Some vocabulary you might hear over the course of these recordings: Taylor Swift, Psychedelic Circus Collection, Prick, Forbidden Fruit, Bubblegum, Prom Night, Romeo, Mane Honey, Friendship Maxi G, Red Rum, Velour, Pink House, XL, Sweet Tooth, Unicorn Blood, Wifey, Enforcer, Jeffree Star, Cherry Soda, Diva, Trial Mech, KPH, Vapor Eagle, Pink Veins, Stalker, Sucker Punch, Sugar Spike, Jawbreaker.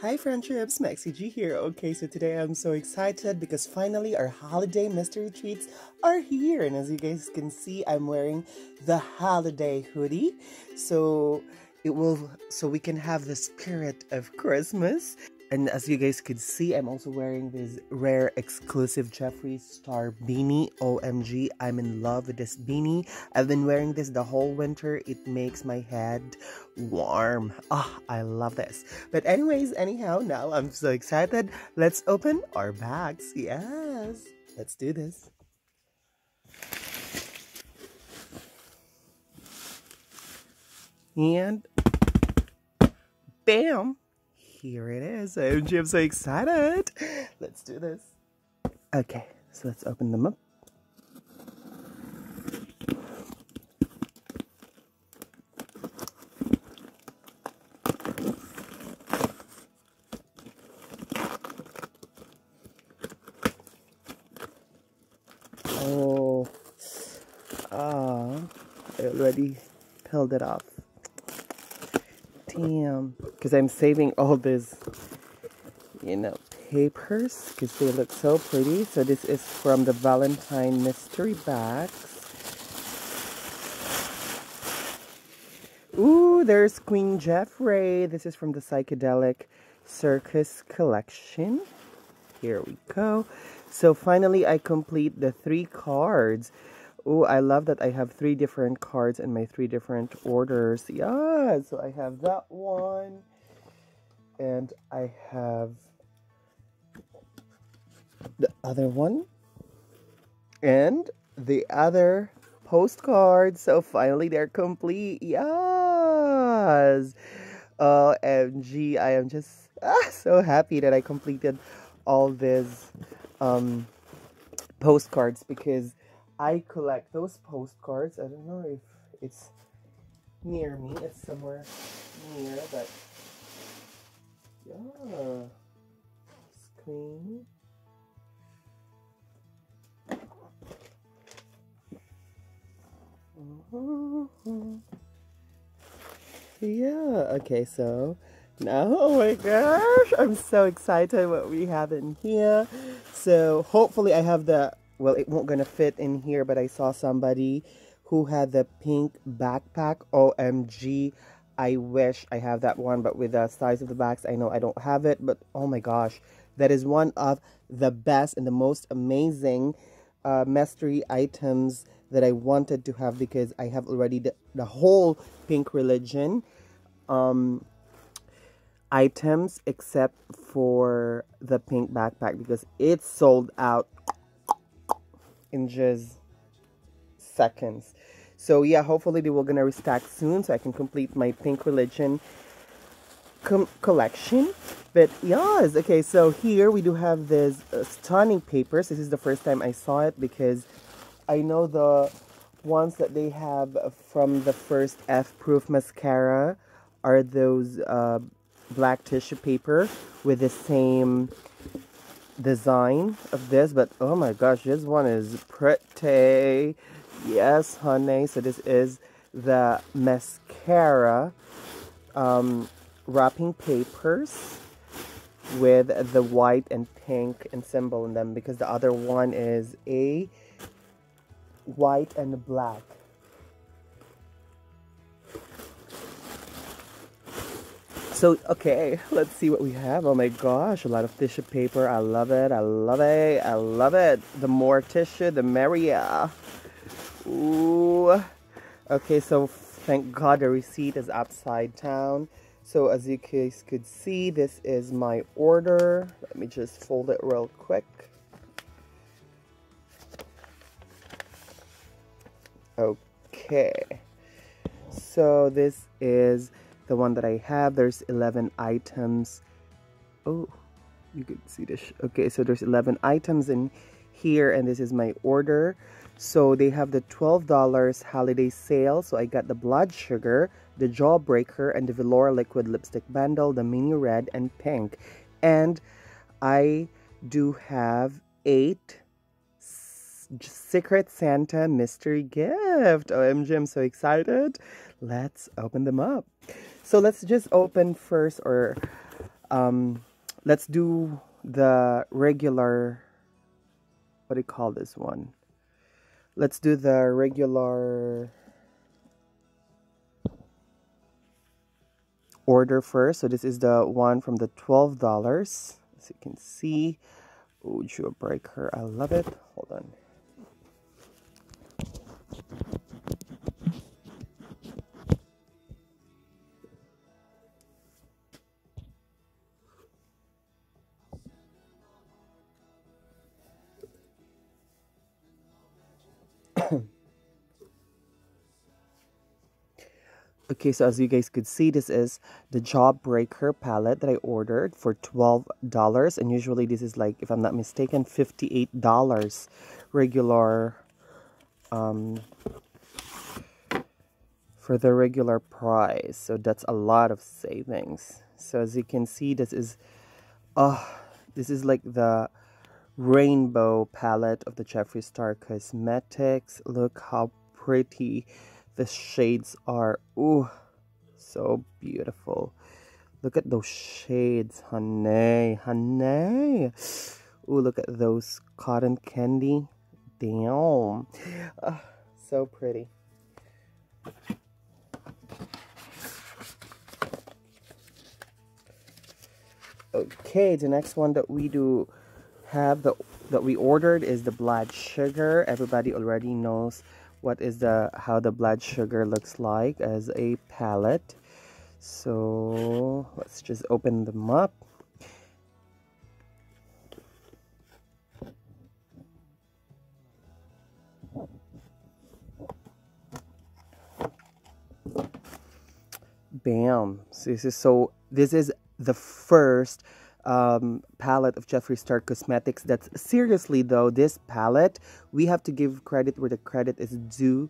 Hi friendships, Maxi G here. Okay, so today I'm so excited because finally our holiday mystery treats are here, and as you guys can see, I'm wearing the holiday hoodie, so we can have the spirit of Christmas. And as you guys can see, I'm also wearing this rare exclusive Jeffree Star beanie. OMG, I'm in love with this beanie. I've been wearing this the whole winter. It makes my head warm. Ah, I love this. But anyhow, now I'm so excited. Let's open our bags. Yes, let's do this. And bam! Here it is. OMG, I'm so excited. Let's do this. Okay, so let's open them up. Oh. I already peeled it off. Damn, because I'm saving all these, papers because they look so pretty. So this is from the Valentine mystery bags. Ooh, there's Queen Jeffree. This is from the Psychedelic Circus Collection. Here we go. So finally, I complete the 3 cards. Oh, I love that I have 3 different cards in my 3 different orders. Yeah, so I have that one. And I have the other one. And the other postcard. So finally they're complete. Yes! OMG, I am just so happy that I completed all these postcards, because I collect those postcards. I don't know if it's near me. It's somewhere near, but yeah. Screen. Yeah. Okay. So now, oh my gosh, I'm so excited what we have in here. So hopefully, I have the. Well, it won't gonna fit in here, but I saw somebody who had the pink backpack. OMG, I wish I have that one, but with the size of the bags, I know I don't have it. But oh my gosh, that is one of the best and the most amazing mystery items that I wanted to have, because I have already the whole pink religion items except for the pink backpack, because it's sold out in just seconds. So yeah, hopefully they will gonna restock soon so I can complete my pink religion collection. But yes, okay, so here we do have this stunning papers. This is the first time I saw it, because I know the ones that they have from the first F-proof mascara are those black tissue paper with the same design of this. But oh my gosh, this one is pretty. Yes, honey. So this is the mascara wrapping papers with the white and pink and symbol in them, because the other one is a white and black. So, okay, let's see what we have. Oh my gosh, a lot of tissue paper. I love it, I love it, I love it. The more tissue, the merrier. Ooh. Okay, so thank God the receipt is upside down. So as you guys could see, this is my order. Let me just fold it real quick. Okay. So this is the one that I have. There's 11 items. Oh, you can see this. Okay, so there's 11 items in here, and this is my order. So they have the $12 holiday sale. So I got the Blood Sugar, the Jawbreaker, and the Velour liquid lipstick bundle, the mini red and pink. And I do have 8 Secret Santa mystery gift. OMG, I'm so excited. Let's open them up. So let's just open first our Let's do the regular, what do you call this one? Let's do the regular order first. So this is the one from the $12, as you can see. Oh, Jawbreaker, I love it. Hold on. Okay, so as you guys could see, this is the Jawbreaker palette that I ordered for $12. And usually this is like, if I'm not mistaken, $58 regular, for the regular price. So that's a lot of savings. So as you can see, this is like the rainbow palette of the Jeffree Star Cosmetics. Look how pretty the shades are. Ooh, so beautiful. Look at those shades, honey, honey. Ooh, look at those cotton candy. Damn. So pretty. Okay, the next one that we do have, that we ordered, is the Blood Sugar. Everybody already knows what is how the Blood Sugar looks like as a palette. So let's just open them up. Bam. So this is the first palette of Jeffree Star Cosmetics. That's seriously though, this palette, we have to give credit where the credit is due.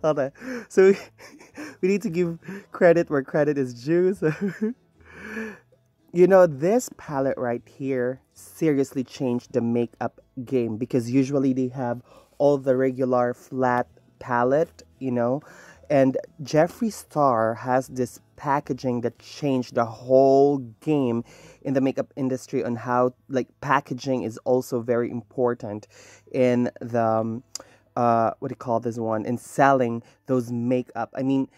Hold on. So we need to give credit where credit is due. So you know, this palette right here seriously changed the makeup game, because usually they have all the regular flat palette, you know. And Jeffree Star has this packaging that changed the whole game in the makeup industry on how, like, packaging is also very important in the, what do you call this one, in selling those makeup. I mean,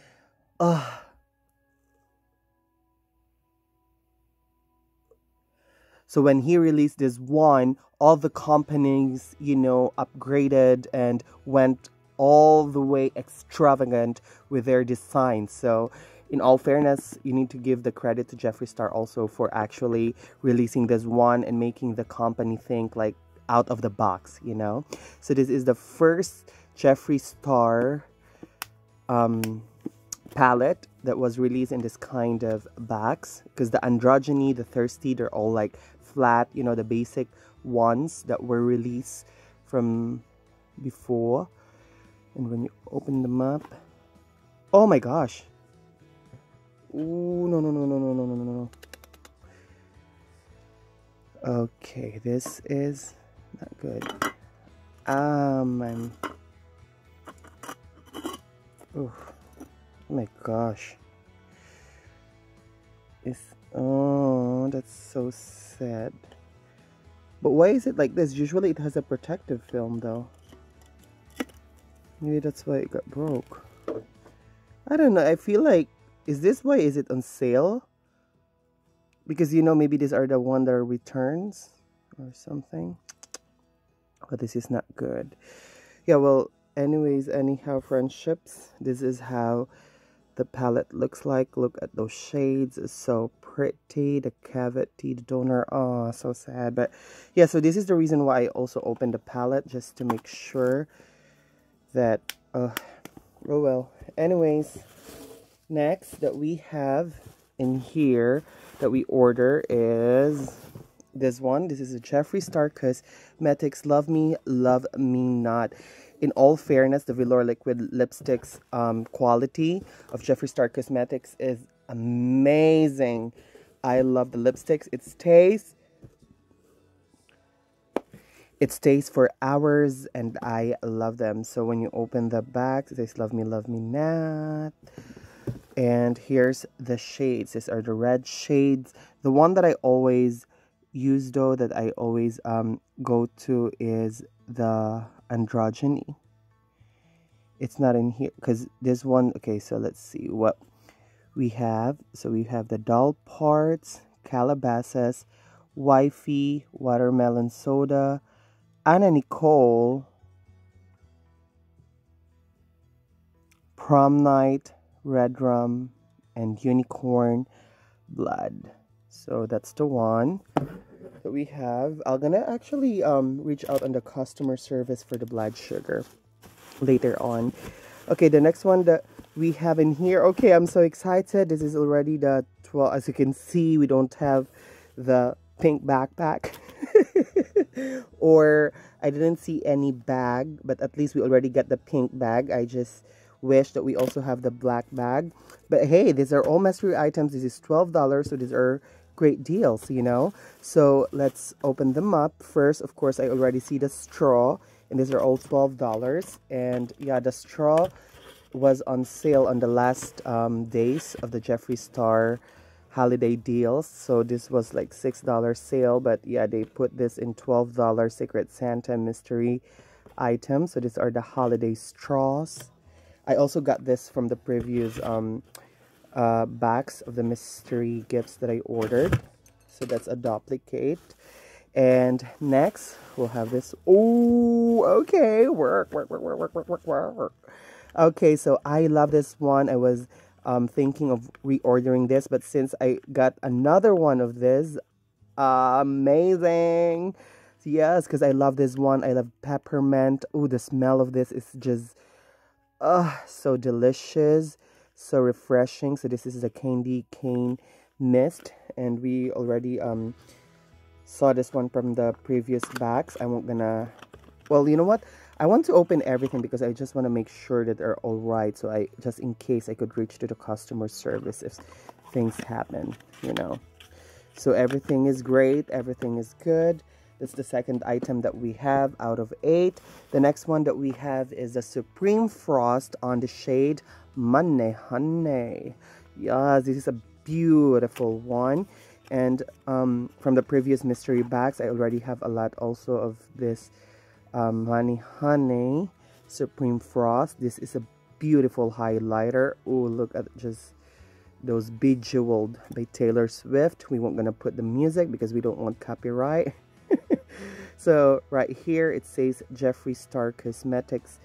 so when he released this one, all the companies, you know, upgraded and went all the way extravagant with their design. So in all fairness, you need to give the credit to Jeffree Star also for actually releasing this one and making the company think like out of the box, you know. So this is the first Jeffree Star palette that was released in this kind of box, because the Androgyny, the Thirsty, they're all like flat, you know, the basic ones that were released from before. And when you open them up, oh my gosh. Ooh, no. Okay, this is not good. Oh my gosh. Oh, that's so sad. But why is it like this? Usually it has a protective film though. Maybe that's why it got broke. I don't know. I feel like, is this why? Is it on sale? Because, you know, maybe these are the one that are returns or something. But this is not good. Yeah, well, anyhow, friendships. This is how the palette looks like. Look at those shades. It's so pretty. The Cavity, the Donor. Oh, so sad. But yeah, so this is the reason why I also opened the palette, just to make sure that oh well. Anyways, next that we have in here that we order is this one. This is a Jeffree Star Cosmetics Love Me, Love Me Not. In all fairness, the Velour liquid lipsticks quality of Jeffree Star Cosmetics is amazing. I love the lipsticks. It stays for hours, and I love them. So when you open the back, it says, Love Me, Love Me Not. And here's the shades. These are the red shades. The one that I always use, though, that I always go to is the Androgyny. It's not in here because this one. Okay, so let's see what we have. So we have the Doll Parts, Calabasas, Wifey, Watermelon Soda, Anna Nicole, Prom Night, Red Rum, and Unicorn Blood. So that's the one that we have. I'm gonna actually reach out on the customer service for the Blood Sugar later on. Okay, the next one that we have in here. Okay, I'm so excited. This is already the 12. As you can see, we don't have the pink backpack. Or I didn't see any bag, but at least we already got the pink bag. I just wish that we also have the black bag, but hey, these are all mystery items. This is $12, so these are great deals, you know. So let's open them up first. Of course, I already see the straw, and these are all $12. And yeah, the straw was on sale on the last days of the Jeffree Star holiday deals, so this was like $6 sale, but yeah, they put this in $12 Secret Santa mystery item. So these are the holiday straws. I also got this from the previous bags of the mystery gifts that I ordered. So that's a duplicate. And next, we'll have this. Oh, okay. Work. Okay, so I love this one. I was thinking of reordering this, but since I got another one of this, amazing. Yes, because I love this one. I love peppermint. Oh, the smell of this is just... so delicious, so refreshing. So this is a candy cane mist, and we already saw this one from the previous bags. Well, you know what, I want to open everything because I just want to make sure that they're all right, so I just in case I could reach to the customer service if things happen, you know. So everything is great, everything is good. That's the second item that we have out of 8. The next one that we have is the Supreme Frost on the shade Mane Honey. Yes, this is a beautiful one. And from the previous mystery bags, I already have a lot also of this Mane Honey Supreme Frost. This is a beautiful highlighter. Oh, look at just... those Bejeweled by Taylor Swift. We weren't going to put the music because we don't want copyright. So right here it says Jeffree Star Cosmetics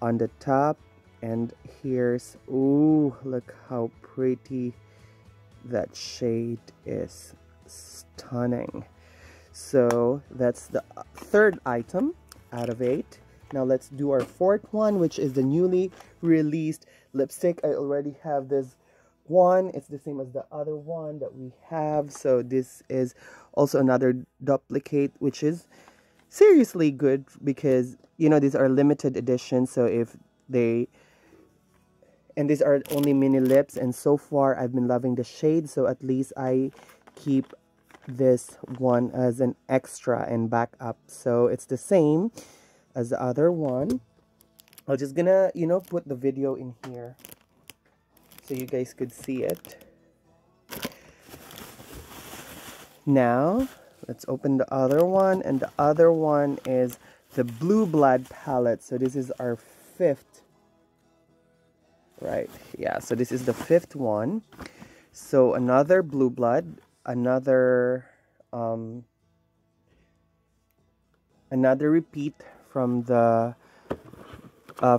on the top, and here's, ooh, look how pretty that shade is, stunning. So that's the third item out of 8. Now let's do our fourth one, which is the newly released lipstick. I already have this one. It's the same as the other one that we have, so this is also another duplicate, which is seriously good because, you know, these are limited edition. So if they, and these are only mini lips, and so far I've been loving the shade, so at least I keep this one as an extra and backup. So it's the same as the other one. I'm just gonna, you know, put the video in here so you guys could see it. Now, let's open the other one. And the other one is the Blue Blood palette. So this is our 5th. Right, yeah. So this is the 5th one. So another Blue Blood. Another repeat from the...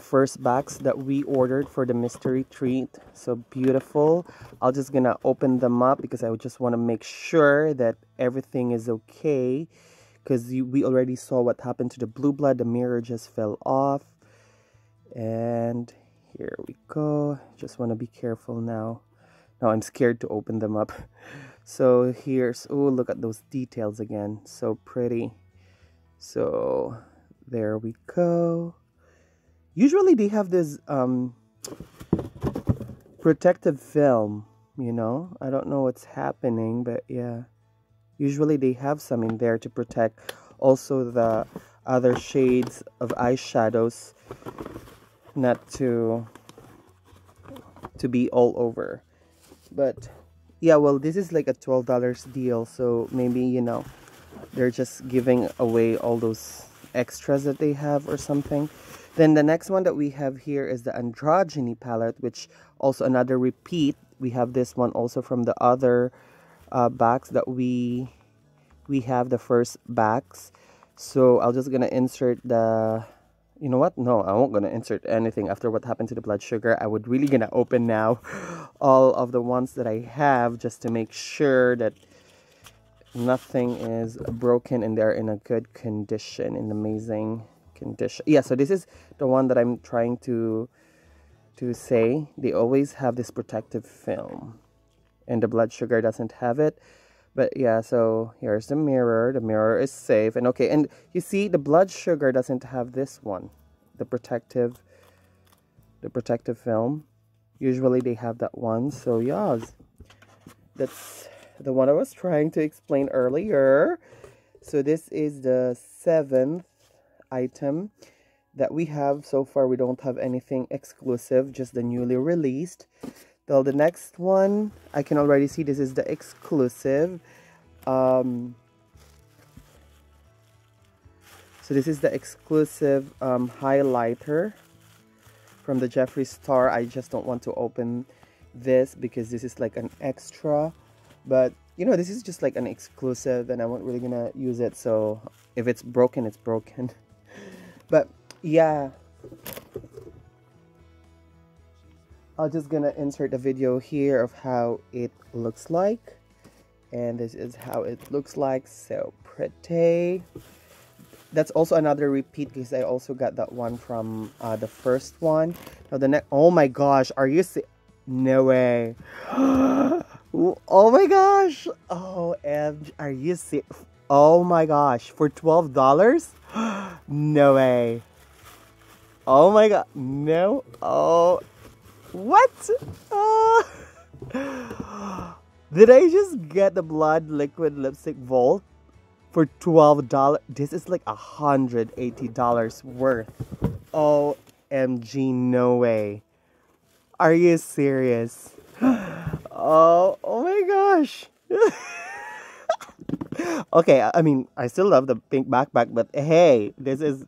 first box that we ordered for the mystery treat. So beautiful. I'm just gonna open them up because I just want to make sure that everything is okay, because we already saw what happened to the Blue Blood. The mirror just fell off, and here we go. Just want to be careful now. Now I'm scared to open them up. So here's, oh, look at those details again, so pretty. So there we go. Usually they have this protective film, you know. I don't know what's happening, but yeah. Usually they have some in there to protect also the other shades of eyeshadows, not to to be all over. But yeah, well, this is like a $12 deal, so maybe, you know, they're just giving away all those extras that they have or something. Then the next one that we have here is the Androgyny palette, which also another repeat. We have this one also from the other box that we have, the first box. So I'm just gonna insert the, you know what, no, I won't gonna insert anything after what happened to the Blood Sugar. I would really gonna open now all of the ones that I have just to make sure that nothing is broken and they're in a good condition, in amazing condition. Yeah, so this is the one that I'm trying to say. They always have this protective film and the Blood Sugar doesn't have it. But yeah, so here's the mirror. The mirror is safe. And okay, and you see the Blood Sugar doesn't have this one, the protective film. Usually they have that one. So yeah, that's the one I was trying to explain earlier. So this is the 7th item that we have. So far we don't have anything exclusive, just the newly released. Well, the next one, I can already see this is the exclusive. So this is the exclusive highlighter from the Jeffree Star. I just don't want to open this because this is like an extra. But, you know, this is just like an exclusive and I'm not really going to use it. So if it's broken, it's broken. But, yeah. I'm just gonna insert a video here of how it looks like, and this is how it looks like. So pretty. That's also another repeat because I also got that one from the first one. Now the next, oh my gosh, are you see, no way. Oh my gosh, OMG, are you see, oh my gosh, for $12. No way. Oh my god, no. Oh, what? Did I just get the Blood Liquid Lipstick Vault for $12? This is like $180 worth. OMG, no way. Are you serious? Oh my gosh. Okay, I mean, I still love the pink backpack, but hey, this is...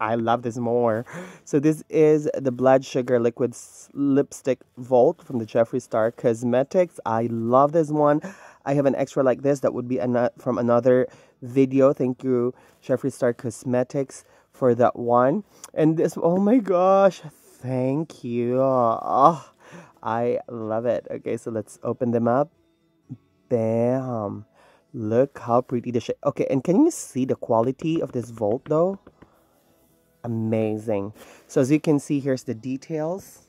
I love this more. So this is the Blood Sugar Liquid Lipstick Vault from the Jeffree Star Cosmetics. I love this one. I have an extra like this that would be from another video. Thank you, Jeffree Star Cosmetics, for that one. And this, oh my gosh, thank you. Oh, I love it. Okay, so let's open them up. Bam. Look how pretty the shade. Okay, and can you see the quality of this vault though? Amazing. So as you can see, here's the details.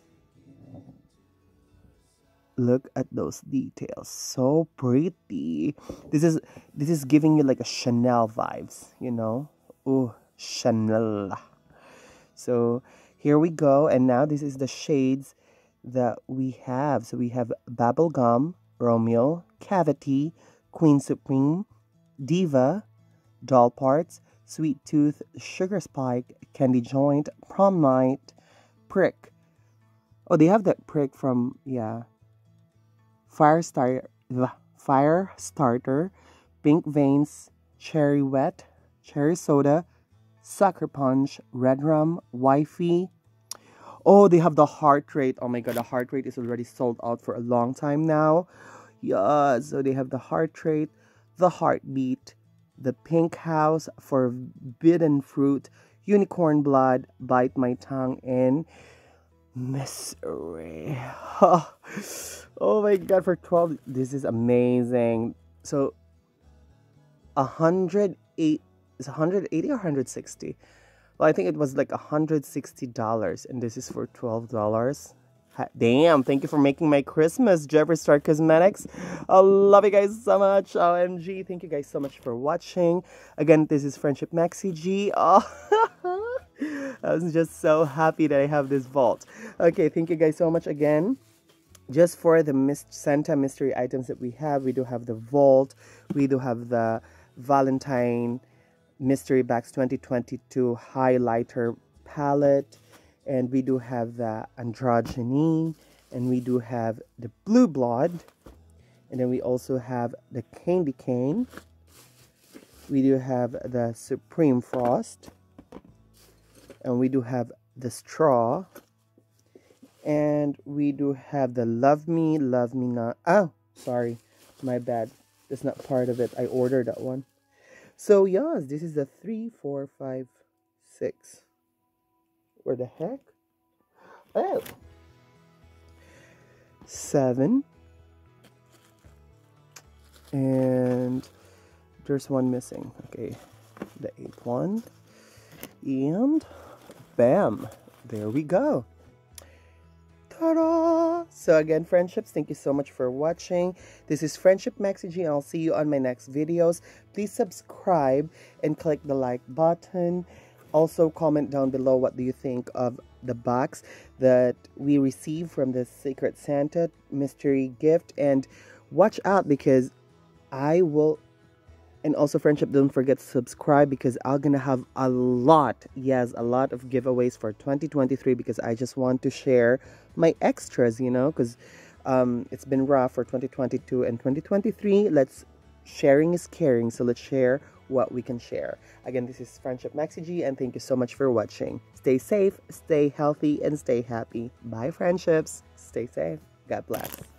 Look at those details. So pretty. This is giving you like a Chanel vibes, you know. Ooh, Chanel. So here we go. And now this is the shades that we have. So we have Bubblegum, Romeo, Cavity, Queen Supreme, Diva, Doll Parts, Sweet Tooth, Sugar Spike, Candy Joint, Prom Night, Prick. Oh, they have that Prick from, yeah. Fire Starter, Pink Veins, Cherry Wet, Cherry Soda, Sucker Punch, Red Rum, Wifey. Oh, they have the Heart Rate. Oh my god, the Heart Rate is already sold out for a long time now. Yeah, so they have the Heart Rate, the Heartbeat, the Pink House, Forbidden Fruit, Unicorn Blood, Bite My Tongue, and Misery. Oh my god, for 12, this is amazing. So, 108, is 180 or 160? Well, I think it was like $160, and this is for $12. Damn, thank you for making my Christmas, Jeffree Star Cosmetics. I love you guys so much. OMG, thank you guys so much for watching. Again, this is Friendship Maxi G. Oh, I was just so happy that I have this vault. Okay, thank you guys so much again. Just for the Santa mystery items that we do have the vault. We do have the Valentine Mystery Bags 2022 Highlighter Palette. And we do have the Androgyny, And we do have the Blue Blood. And then we also have the Candy Cane. We do have the Supreme Frost. And we do have the Straw. And we do have the Love Me Not. Oh, sorry. My bad. That's not part of it. I ordered that one. So, yes, this is the 3, 4, 5, 6. Where the heck? Oh. 7. And there's one missing. Okay. The 8th one. And bam. There we go. Ta-da! So again, friendships, thank you so much for watching. This is Friendship Maxi G, and I'll see you on my next videos. Please subscribe and click the like button. Also, comment down below, what do you think of the box that we received from the Secret Santa mystery gift? And watch out, because I will... And also, friendship, don't forget to subscribe, because I'm going to have a lot, yes, a lot of giveaways for 2023, because I just want to share my extras, you know, because it's been rough for 2022 and 2023. Let's, sharing is caring, so let's share what we can share. Again, this is Friendship Maxi G, and thank you so much for watching. Stay safe, stay healthy, and stay happy. Bye, friendships. Stay safe. God bless.